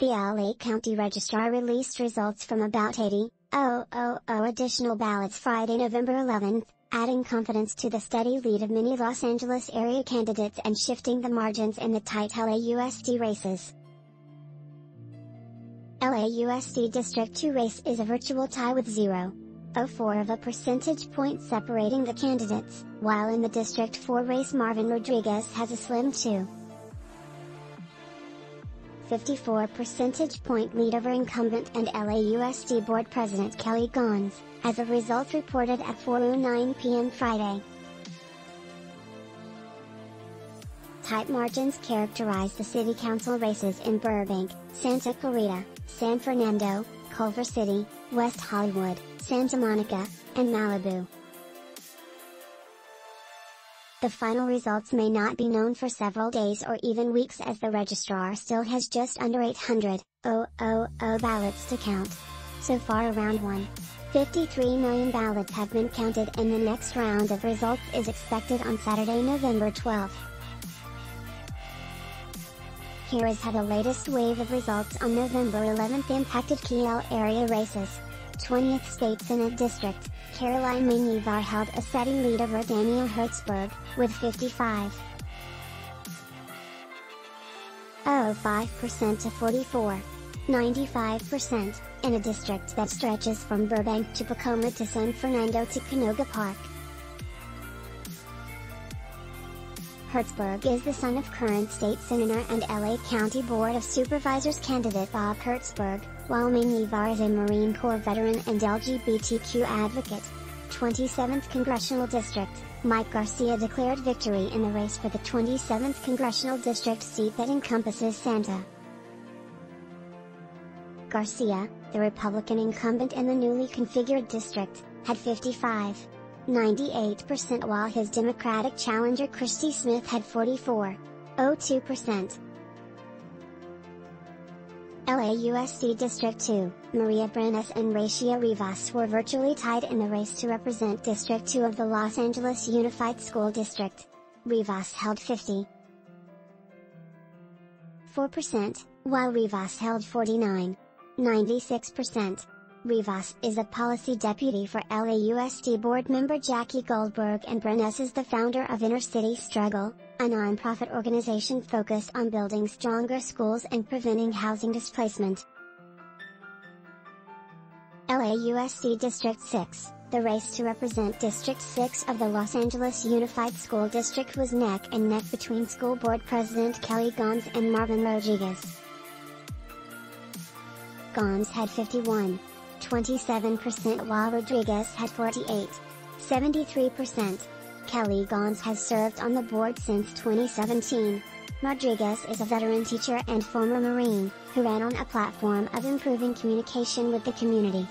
The LA County Registrar released results from about 80,000 additional ballots Friday, November 11, adding confidence to the steady lead of many Los Angeles area candidates and shifting the margins in the tight LAUSD races. LAUSD District 2 race is a virtual tie with 0.04 of a percentage point separating the candidates, while in the District 4 race Marvin Rodríguez has a slim 2.54 percentage point lead over incumbent and LAUSD board president Kelly Gonez, as a result reported at 4:09 p.m. Friday. Tight margins characterize the city council races in Burbank, Santa Clarita, San Fernando, Culver City, West Hollywood, Santa Monica, and Malibu. The final results may not be known for several days or even weeks, as the registrar still has just under 800,000 ballots to count. So far, around 1.53 million ballots have been counted, and the next round of results is expected on Saturday, November 12. Here is how the latest wave of results on November 11th impacted key LA area races. 20th State Senate District, Caroline Menjivar held a steady lead over Daniel Hertzberg, with 55.05% to 44.95%, in a district that stretches from Burbank to Pacoima to San Fernando to Canoga Park. Hertzberg is the son of current state senator and LA County Board of Supervisors candidate Bob Hertzberg, while Menjivar is a Marine Corps veteran and LGBTQ advocate. 27th Congressional District, Mike Garcia declared victory in the race for the 27th Congressional District seat that encompasses Santa. Garcia, the Republican incumbent in the newly configured district, had 55.98%, while his Democratic challenger Christy Smith had 44.02%. LAUSD District 2, Maria Brenes and Rivas Rivas were virtually tied in the race to represent District 2 of the Los Angeles Unified School District. Rivas held 50.4%, while Rivas held 49.96%. Rivas is a policy deputy for LAUSD board member Jackie Goldberg, and Brenes is the founder of Inner City Struggle, a nonprofit organization focused on building stronger schools and preventing housing displacement. LAUSD District 6, the race to represent District 6 of the Los Angeles Unified School District was neck and neck between School Board President Kelly Gonez and Marvin Rodríguez. Gonez had 51.27%, while Rodríguez had 48.73%. Kelly Gonez has served on the board since 2017. Rodríguez is a veteran teacher and former Marine, who ran on a platform of improving communication with the community.